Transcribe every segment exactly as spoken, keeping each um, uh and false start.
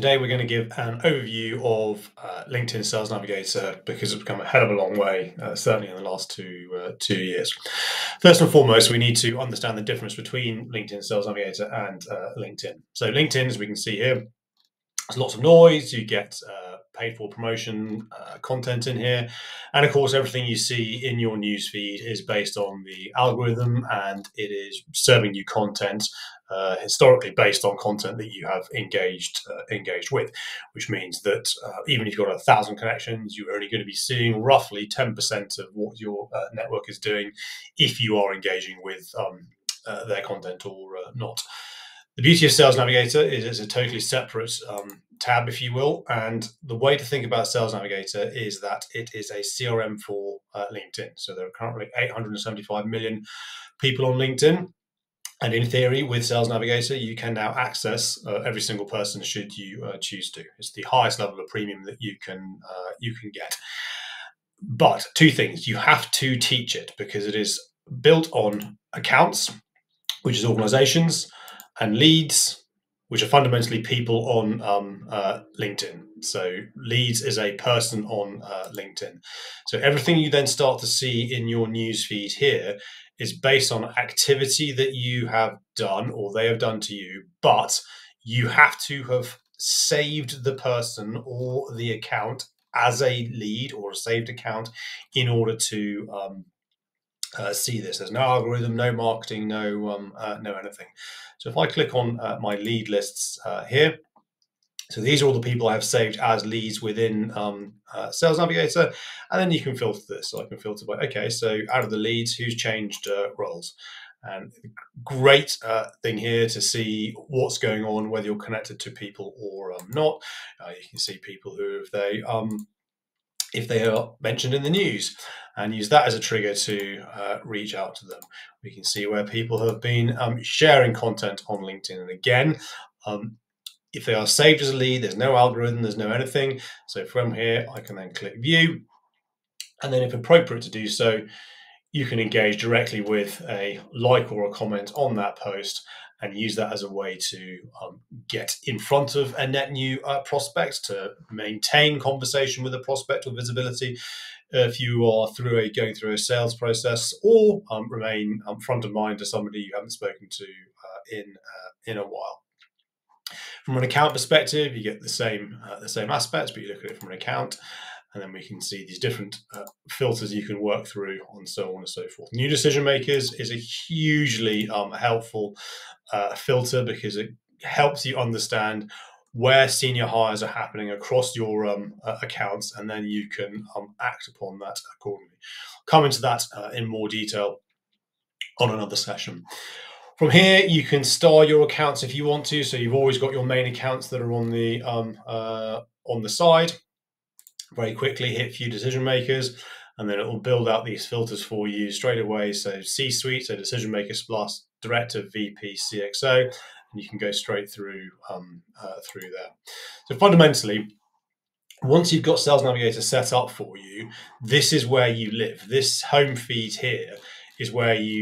Today we're going to give an overview of uh, LinkedIn Sales Navigator because it's become a hell of a long way, uh, certainly in the last two, uh, two years. First and foremost, we need to understand the difference between LinkedIn Sales Navigator and uh, LinkedIn. So LinkedIn, as we can see here, there's lots of noise. You get uh, paid for promotion uh, content in here. And of course, everything you see in your newsfeed is based on the algorithm, and it is serving you content uh, historically based on content that you have engaged uh, engaged with, which means that uh, even if you've got a thousand connections, you're only going to be seeing roughly ten percent of what your uh, network is doing if you are engaging with um, uh, their content or uh, not. The beauty of Sales Navigator is it's a totally separate um, tab, if you will, and the way to think about Sales Navigator is that it is a C R M for uh, LinkedIn. So there are currently eight hundred seventy-five million people on LinkedIn, and in theory, with Sales Navigator, you can now access uh, every single person should you uh, choose to. It's the highest level of premium that you can uh, you can get. But two things: you have to teach it because it is built on accounts, which is organizations, and leads, which are fundamentally people on um, uh, LinkedIn. So leads is a person on uh, LinkedIn. So everything you then start to see in your newsfeed here is based on activity that you have done or they have done to you, but you have to have saved the person or the account as a lead or a saved account in order to um, Uh, see this. There's no algorithm, no marketing, no um, uh, no anything. So if I click on uh, my lead lists uh, here, so these are all the people I have saved as leads within um, uh, Sales Navigator, and then you can filter this. So I can filter by, okay, so out of the leads, who's changed uh, roles? And great uh, thing here to see what's going on, whether you're connected to people or um, not. Uh, you can see people who, if they um, if they are mentioned in the news, and use that as a trigger to uh, reach out to them. We can see where people have been um, sharing content on LinkedIn. And again, um, if they are saved as a lead, there's no algorithm, there's no anything. So from here, I can then click view. And then if appropriate to do so, you can engage directly with a like or a comment on that post and use that as a way to um, get in front of a net new uh, prospect, to maintain conversation with a prospect or visibility if you are through a going through a sales process, or um, remain um, front of mind to somebody you haven't spoken to uh, in uh, in a while. From an account perspective, you get the same uh, the same aspects, but you look at it from an account. And then we can see these different uh, filters you can work through and so on and so forth. New decision makers is a hugely um, helpful uh, filter because it helps you understand where senior hires are happening across your um, uh, accounts, and then you can um, act upon that accordingly. Come into that uh, in more detail on another session. From here, you can star your accounts if you want to. So you've always got your main accounts that are on the um, uh, on the side. Very quickly hit few decision makers, and then it will build out these filters for you straight away. So C-suite, so decision makers plus director, V P, C X O, and you can go straight through um, uh, through there. So fundamentally, once you've got Sales Navigator set up for you, this is where you live. This home feed here is where you,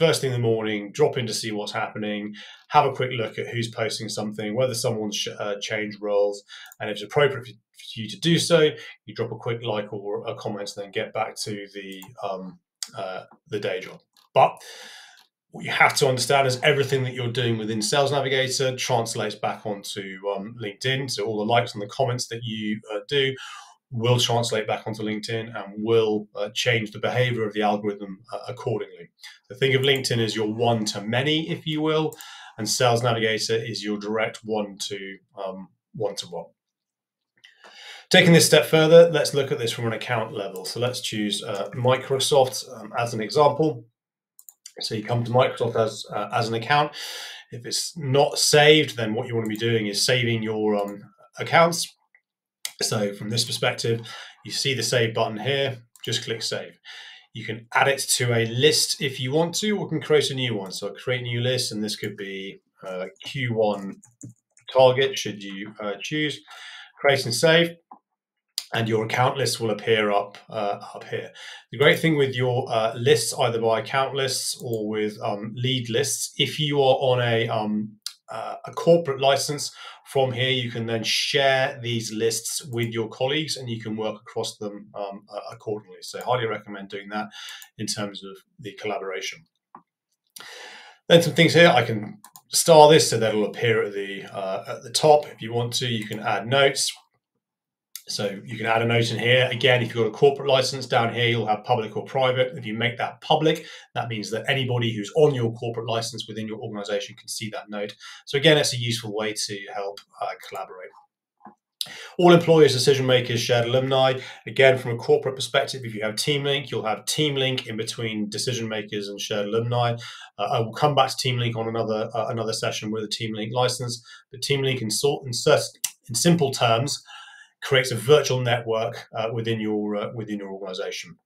first thing in the morning, drop in to see what's happening, have a quick look at who's posting something, whether someone's uh, changed roles, and if it's appropriate for you to do so, you drop a quick like or a comment, and then get back to the um, uh, the day job. But what you have to understand is everything that you're doing within Sales Navigator translates back onto um, LinkedIn. So all the likes and the comments that you uh, do will translate back onto LinkedIn and will uh, change the behavior of the algorithm uh, accordingly. So think of LinkedIn as your one to many, if you will, and Sales Navigator is your direct one to um, one to one. Taking this step further, let's look at this from an account level. So let's choose uh, Microsoft um, as an example. So you come to Microsoft as, uh, as an account. If it's not saved, then what you want to be doing is saving your um, accounts. So from this perspective, you see the save button here, just click save. You can add it to a list if you want to, or you can create a new one. So I'll create a new list, and this could be uh, Q one target, should you uh, choose. Create and save. And your account list will appear up uh, up here. The great thing with your uh, lists, either by account lists or with um, lead lists, if you are on a um, uh, a corporate license. From here, you can then share these lists with your colleagues and you can work across them um, accordingly. So I highly recommend doing that in terms of the collaboration. Then some things here, I can star this so that'll appear at the, uh, at the top. If you want to, you can add notes. So you can add a note in here. Again, if you've got a corporate license down here, you'll have public or private. If you make that public, that means that anybody who's on your corporate license within your organization can see that note. So again, it's a useful way to help uh, collaborate. All employers, decision makers, shared alumni. Again, from a corporate perspective, if you have TeamLink, you'll have TeamLink in between decision makers and shared alumni. Uh, I will come back to TeamLink on another uh, another session with a TeamLink license. But TeamLink, in, sort, in, in simple terms, creates a virtual network uh, within your uh, within your organization.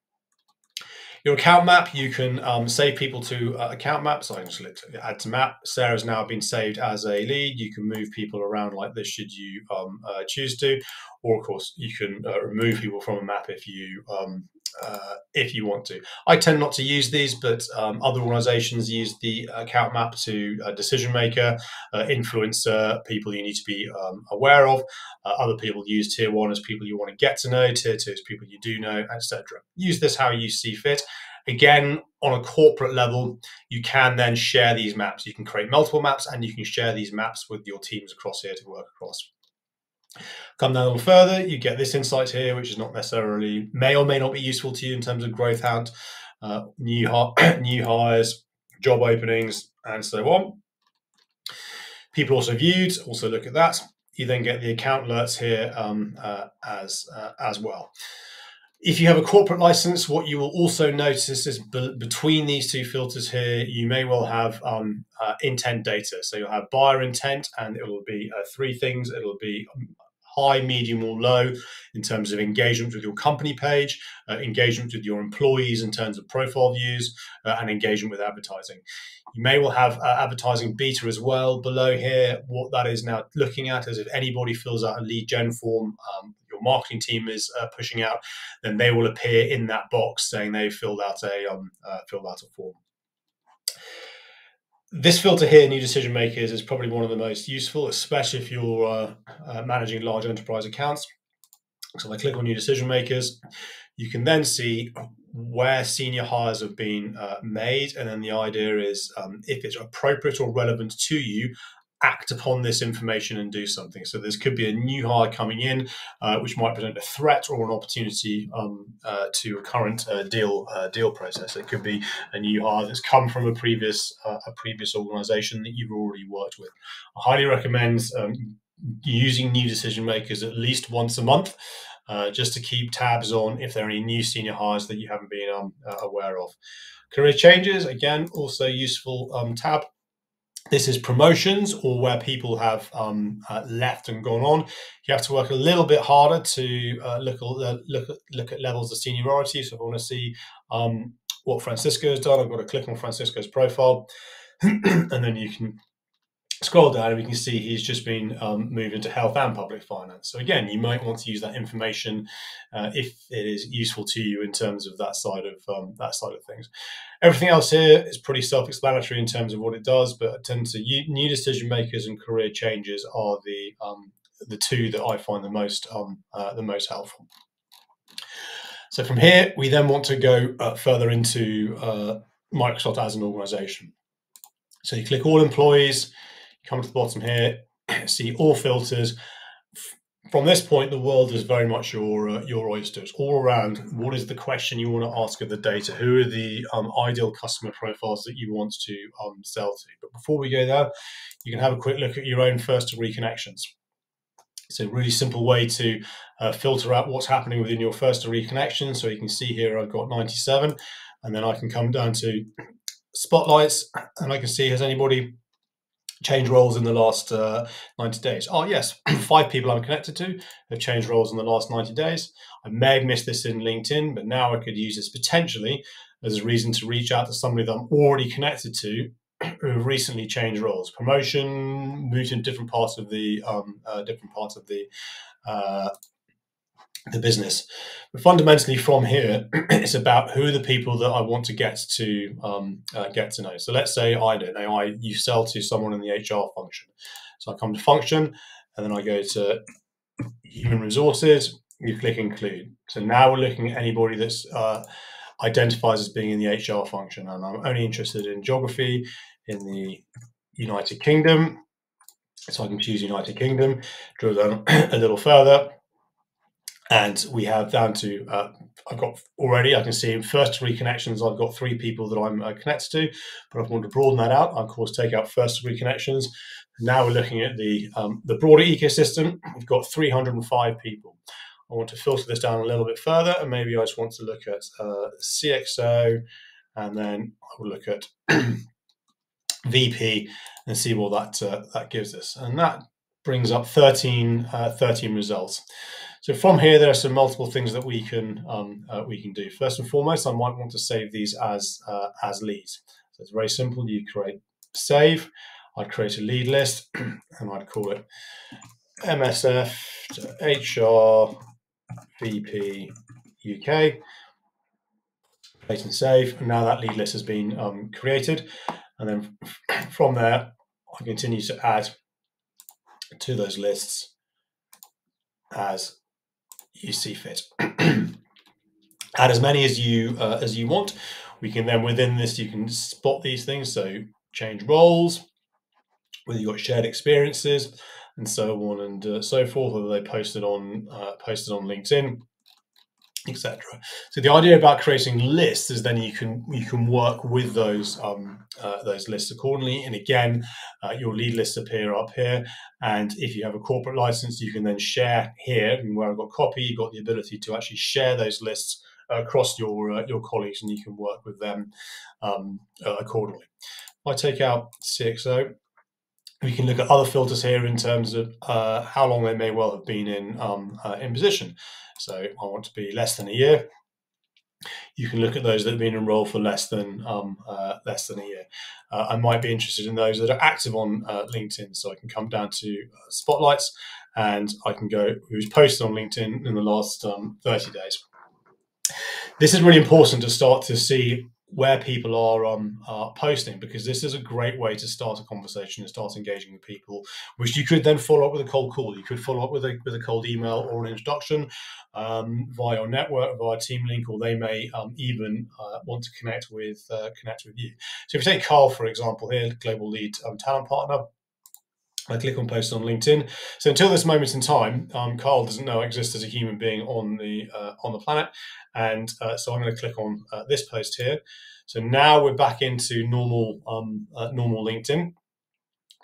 Your account map, you can um, save people to uh, account maps. So I can just click add to map. Sarah's now been saved as a lead. You can move people around like this should you um, uh, choose to, or of course you can uh, remove people from a map if you um, uh, if you want to. I tend not to use these, but um, other organizations use the account map to uh, decision maker, uh, influencer, people you need to be um, aware of. Uh, other people use tier one as people you want to get to know, tier two as people you do know, et cetera. Use this how you see fit. Again, on a corporate level, you can then share these maps. You can create multiple maps and you can share these maps with your teams across here to work across. Come down a little further, you get this insight here, which is not necessarily, may or may not be useful to you in terms of growth hunt, uh, new, new hires, job openings, and so on. People also viewed, also look at that. You then get the account alerts here um, uh, as, uh, as well. If you have a corporate license, what you will also notice is be between these two filters here, you may well have um, uh, intent data. So you'll have buyer intent, and it will be uh, three things. It'll be high, medium, or low in terms of engagement with your company page, uh, engagement with your employees in terms of profile views, uh, and engagement with advertising. You may well have uh, advertising beta as well below here. What that is now looking at is if anybody fills out a lead gen form, um, marketing team is uh, pushing out, then they will appear in that box saying they filled out a um, uh, filled out a form. This filter here, new decision makers, is probably one of the most useful, especially if you're uh, uh, managing large enterprise accounts. So I click on new decision makers. You can then see where senior hires have been uh, made, and then the idea is um, if it's appropriate or relevant to you, act upon this information and do something. So this could be a new hire coming in, uh, which might present a threat or an opportunity um, uh, to a current uh, deal uh, deal process. It could be a new hire that's come from a previous uh, a previous organisation that you've already worked with. I highly recommend um, using new decision makers at least once a month, uh, just to keep tabs on if there are any new senior hires that you haven't been um, uh, aware of. Career changes, again, also useful um, tab. This is promotions, or where people have um, uh, left and gone on. You have to work a little bit harder to uh, look, uh, look, look at levels of seniority. So if I want to see um, what Francisco has done, I've got to click on Francisco's profile. And then you can scroll down and we can see he's just been um, moved into health and public finance. So again, you might want to use that information uh, if it is useful to you in terms of that side of um, that side of things. Everything else here is pretty self-explanatory in terms of what it does, but I tend to new decision makers and career changes are the um, the two that I find the most um, uh, the most helpful. So from here, we then want to go uh, further into uh, Microsoft as an organization. So you click all employees. Come to the bottom here, see all filters. From this point, the world is very much your uh, your oyster. It's all around what is the question you want to ask of the data, who are the um, ideal customer profiles that you want to um, sell to. But before we go there, you can have a quick look at your own first degree connections. It's a really simple way to uh, filter out what's happening within your first degree connection. So you can see here I've got ninety-seven, and then I can come down to spotlights, and I can see has anybody changed roles in the last uh, ninety days. Oh yes, five people I'm connected to have changed roles in the last ninety days. I may have missed this in LinkedIn, but now I could use this potentially as a reason to reach out to somebody that I'm already connected to who have recently changed roles, promotion, moved in different parts of the um, uh, different parts of the uh, the business. But fundamentally from here, it's about who are the people that I want to get to um, uh, get to know. So let's say I don't know, I you sell to someone in the H R function. So I come to function and then I go to human resources, you click include. So now we're looking at anybody that's uh, identifies as being in the H R function. And I'm only interested in geography in the United Kingdom. So I can choose United Kingdom, drill down a little further. And we have down to, uh, I've got already, I can see first degree connections, I've got three people that I'm uh, connected to, but if I want to broaden that out, I of course take out first degree connections. Now we're looking at the, um, the broader ecosystem, we've got three hundred and five people. I want to filter this down a little bit further, and maybe I just want to look at uh, C X O, and then I will look at V P and see what that, uh, that gives us. And that brings up thirteen, uh, thirteen results. So from here, there are some multiple things that we can um, uh, we can do. First and foremost, I might want to save these as uh, as leads. So it's very simple. You create save. I'd create a lead list, and I'd call it M S F to H R V P U K. Create and save. And now that lead list has been um, created, and then from there, I continue to add to those lists as you see fit. Add as many as you uh, as you want. We can then within this you can spot these things, so change roles, whether you've got shared experiences and so on and uh, so forth, whether they posted on uh, posted on LinkedIn, et cetera. So the idea about creating lists is then you can you can work with those um, uh, those lists accordingly. And again, uh, your lead lists appear up here. And if you have a corporate license, you can then share here. And where I've got copy, you've got the ability to actually share those lists uh, across your uh, your colleagues, and you can work with them um, uh, accordingly. If I take out C X O. We can look at other filters here in terms of uh, how long they may well have been in um, uh, in position. So I want to be less than a year. You can look at those that have been enrolled for less than um, uh, less than a year. Uh, I might be interested in those that are active on uh, LinkedIn. So I can come down to uh, Spotlights, and I can go who's posted on LinkedIn in the last um, thirty days. This is really important to start to see where people are um, uh, posting, because this is a great way to start a conversation and start engaging with people, which you could then follow up with a cold call. You could follow up with a, with a cold email or an introduction um, via your network, via TeamLink, or they may um, even uh, want to connect with uh, connect with you. So if you take Carl, for example, here, Global Lead um, Talent Partner, I click on post on LinkedIn. So until this moment in time, um, Carl doesn't know I exist as a human being on the uh, on the planet, and uh, so I'm going to click on uh, this post here. So now we're back into normal um, uh, normal LinkedIn.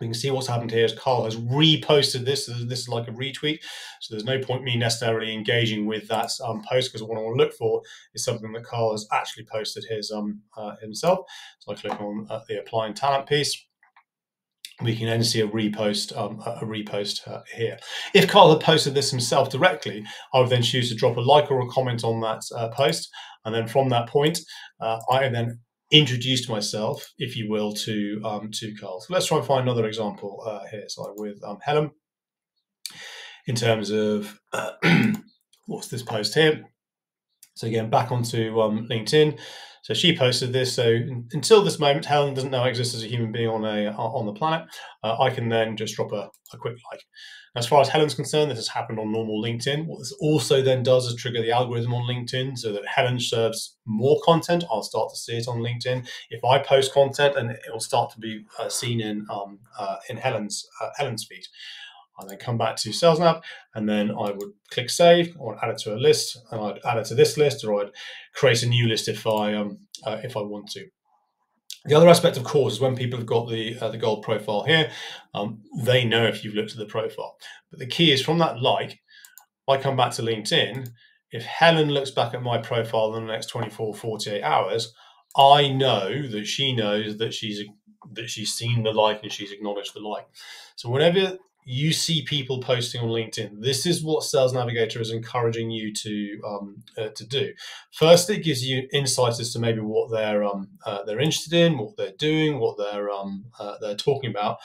We can see what's happened here is Carl has reposted this. So this is like a retweet. So there's no point me necessarily engaging with that um, post, because what I want to look for is something that Carl has actually posted his um uh, himself. So I click on uh, the applying talent piece. We can then see a repost, um, a repost uh, here. If Carl had posted this himself directly, I would then choose to drop a like or a comment on that uh, post, and then from that point, uh, I have then introduced myself, if you will, to um, to Carl. So let's try and find another example uh, here. So with um, Helen, in terms of uh, what's this post here? So again, back onto um, LinkedIn. So she posted this. So until this moment, Helen doesn't know I exist as a human being on a on the planet. Uh, I can then just drop a, a quick like. As far as Helen's concerned, this has happened on normal LinkedIn. What this also then does is trigger the algorithm on LinkedIn so that Helen serves more content. I'll start to see it on LinkedIn. If I post content, and it will start to be uh, seen in um, uh, in Helen's uh, Helen's feed. I then come back to Sales Nav, and then I would click save, or add it to a list, and I'd add it to this list, or I'd create a new list if I um uh, if I want to. The other aspect, of course, is when people have got the uh, the gold profile here, um, they know if you've looked at the profile. But the key is from that like, if I come back to LinkedIn, if Helen looks back at my profile in the next twenty-four, forty-eight hours, I know that she knows that she's that she's seen the like and she's acknowledged the like. So whenever you see people posting on LinkedIn. This is what Sales Navigator is encouraging you to um, uh, to do. First, it gives you insights as to maybe what they're um, uh, they're interested in, what they're doing, what they're um, uh, they're talking about.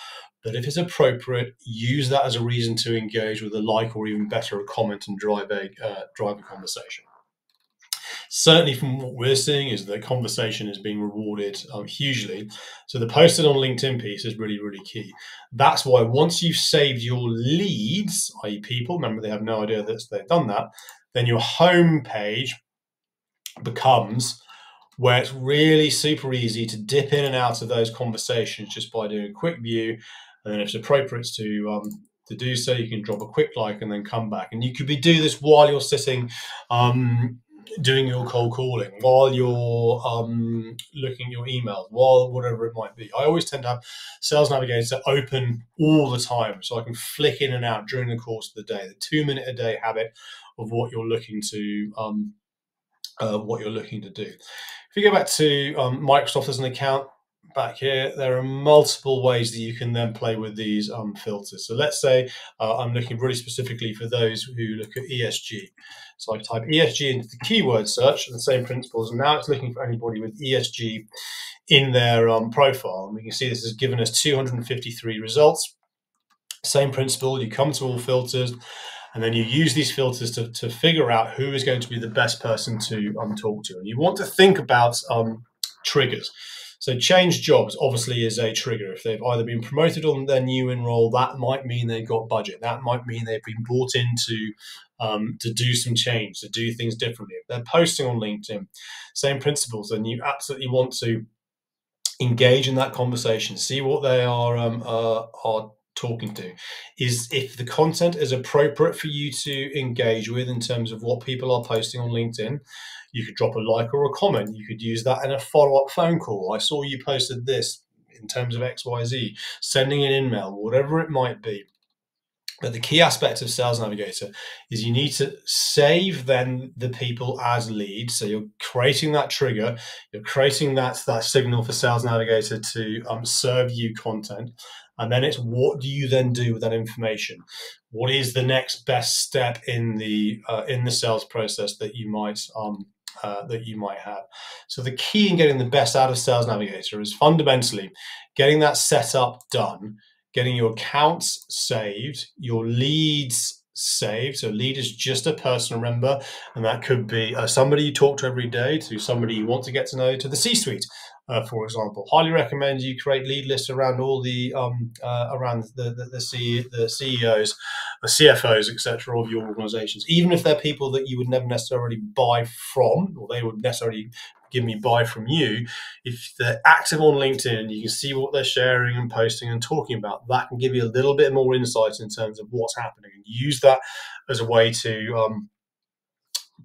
But if it's appropriate, use that as a reason to engage with a like, or even better, a comment, and drive a uh, drive a conversation. Certainly from what we're seeing is the conversation is being rewarded um, hugely. So the posted on LinkedIn piece is really, really key. That's why once you've saved your leads, that is people, remember they have no idea that they've done that, then your home page becomes where it's really super easy to dip in and out of those conversations just by doing a quick view. And then if it's appropriate to um, to do so, you can drop a quick like and then come back. And you could be do this while you're sitting um, doing your cold calling, while you're um, looking at your emails, while whatever it might be. I always tend to have Sales Navigator open all the time so I can flick in and out during the course of the day, the two minute a day habit of what you're looking to um, uh, what you're looking to do. If you go back to um, Microsoft as an account, back here, there are multiple ways that you can then play with these um, filters. So let's say uh, I'm looking really specifically for those who look at E S G. So I type E S G into the keyword search, and the same principles, and now it's looking for anybody with E S G in their um, profile. And we can see this has given us two hundred fifty-three results. Same principle, you come to all filters, and then you use these filters to, to figure out who is going to be the best person to um, talk to. And you want to think about um, triggers. So change jobs obviously is a trigger. If they've either been promoted or they're new in role, that might mean they've got budget. That might mean they've been brought in to, um, to do some change, to do things differently. If they're posting on LinkedIn, same principles, then you absolutely want to engage in that conversation, see what they are, um, uh, are talking to. Is if the content is appropriate for you to engage with in terms of what people are posting on LinkedIn, you could drop a like or a comment. You could use that in a follow-up phone call. I saw you posted this in terms of X Y Z, sending an email, whatever it might be. But the key aspect of Sales Navigator is you need to save then the people as leads. So you're creating that trigger, you're creating that, that signal for Sales Navigator to um, serve you content. And then it's what do you then do with that information? What is the next best step in the uh, in the sales process that you might um, uh, that you might have? So the key in getting the best out of Sales Navigator is fundamentally getting that setup done, getting your accounts saved, your leads saved. So lead is just a person, remember, and that could be uh, somebody you talk to every day, to somebody you want to get to know, to the C-suite. Uh, for example, highly recommend you create lead lists around all the um, uh, around the the, the, C, the C E Os, the C F Os, et cetera, of your organisations. Even if they're people that you would never necessarily buy from, or they would necessarily give me buy from you, if they're active on LinkedIn, you can see what they're sharing and posting and talking about. That can give you a little bit more insight in terms of what's happening, and use that as a way to um,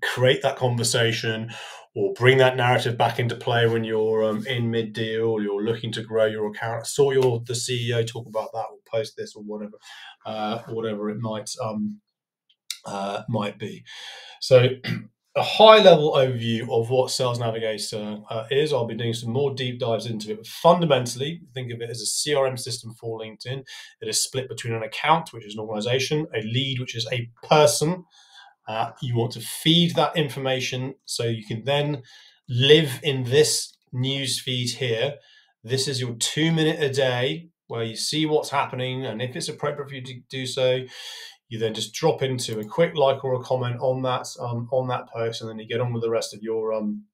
create that conversation, or bring that narrative back into play when you're um, in mid-deal, or you're looking to grow your account. Saw your the C E O talk about that, or post this, or whatever, uh, whatever it might um, uh, might be. So, a high-level overview of what Sales Navigator uh, is. I'll be doing some more deep dives into it. But fundamentally, think of it as a C R M system for LinkedIn. It is split between an account, which is an organisation, a lead, which is a person. Uh, you want to feed that information so you can then live in this news feed here. This is your two minute a day where you see what's happening, and if it's appropriate for you to do so, you then just drop into a quick like or a comment on that um, on that post, and then you get on with the rest of your um,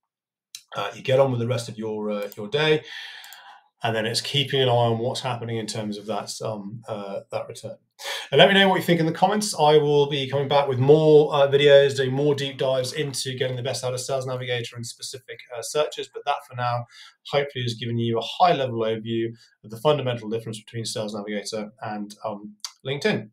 uh, you get on with the rest of your uh, your day, and then it's keeping an eye on what's happening in terms of that um, uh, that return. And let me know what you think in the comments. I will be coming back with more uh, videos, doing more deep dives into getting the best out of Sales Navigator and specific uh, searches. But that for now, hopefully, has given you a high level overview of the fundamental difference between Sales Navigator and um, LinkedIn.